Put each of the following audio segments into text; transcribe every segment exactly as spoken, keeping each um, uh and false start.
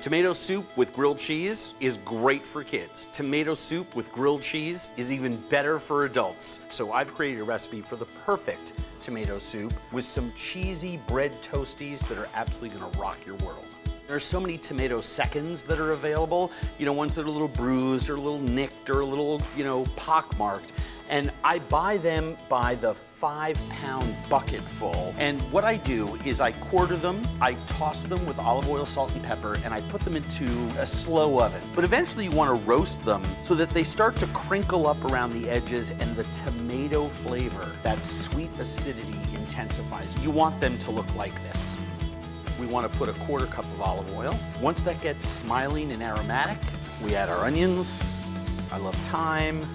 Tomato soup with grilled cheese is great for kids. Tomato soup with grilled cheese is even better for adults. So I've created a recipe for the perfect tomato soup with some cheesy bread toasties that are absolutely gonna rock your world. There are so many tomato seconds that are available, you know, ones that are a little bruised or a little nicked or a little, you know, pockmarked. And I buy them by the five pound bucket full. And what I do is I quarter them, I toss them with olive oil, salt, and pepper, and I put them into a slow oven. But eventually you wanna roast them so that they start to crinkle up around the edges and the tomato flavor, that sweet acidity, intensifies. You want them to look like this. We wanna put a quarter cup of olive oil. Once that gets smiling and aromatic, we add our onions. I love thyme.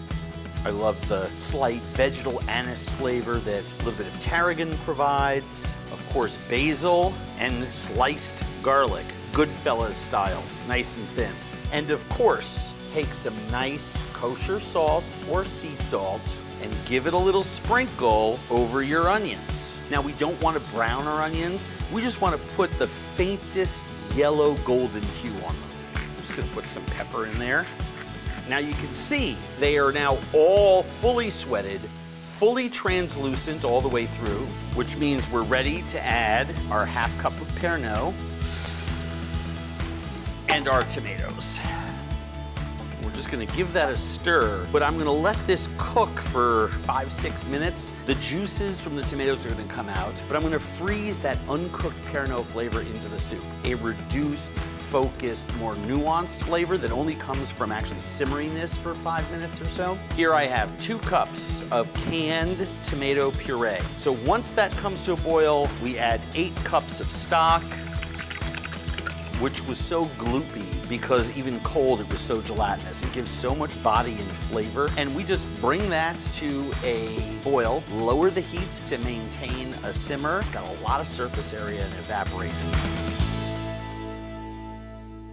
I love the slight vegetal anise flavor that a little bit of tarragon provides. Of course, basil and sliced garlic, Goodfellas style, nice and thin. And of course, take some nice kosher salt or sea salt and give it a little sprinkle over your onions. Now, we don't want to brown our onions. We just want to put the faintest yellow golden hue on them. I'm just gonna put some pepper in there. Now you can see they are now all fully sweated, fully translucent all the way through, which means we're ready to add our half cup of Pernod and our tomatoes. We're just gonna give that a stir, but I'm gonna let this cook for five, six minutes. The juices from the tomatoes are gonna come out, but I'm gonna freeze that uncooked Pernod flavor into the soup. A reduced, focused, more nuanced flavor that only comes from actually simmering this for five minutes or so. Here I have two cups of canned tomato puree. So once that comes to a boil, we add eight cups of stock, which was so gloopy because even cold it was so gelatinous. It gives so much body and flavor. And we just bring that to a boil, lower the heat to maintain a simmer. Got a lot of surface area and evaporates.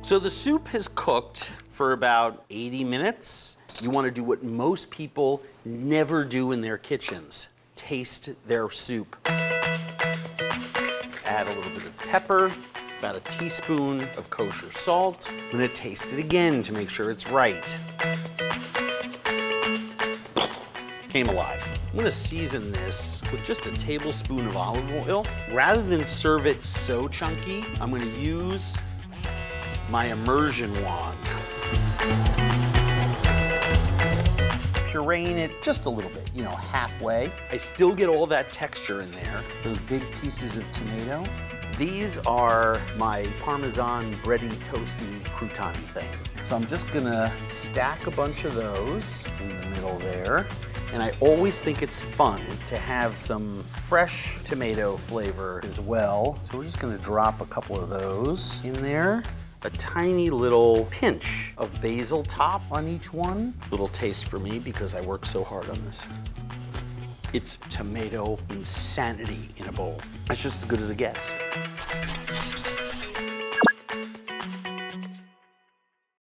So the soup has cooked for about eighty minutes. You want to do what most people never do in their kitchens, taste their soup. Add a little bit of pepper, about a teaspoon of kosher salt. I'm gonna taste it again to make sure it's right. Came alive. I'm gonna season this with just a tablespoon of olive oil. Rather than serve it so chunky, I'm gonna use my immersion wand. Pureeing it just a little bit, you know, halfway. I still get all that texture in there, those big pieces of tomato. These are my Parmesan bready, toasty, croutony things. So I'm just gonna stack a bunch of those in the middle there. And I always think it's fun to have some fresh tomato flavor as well. So we're just gonna drop a couple of those in there. A tiny little pinch of basil top on each one. Little taste for me because I work so hard on this. It's tomato insanity in a bowl. It's just as good as it gets.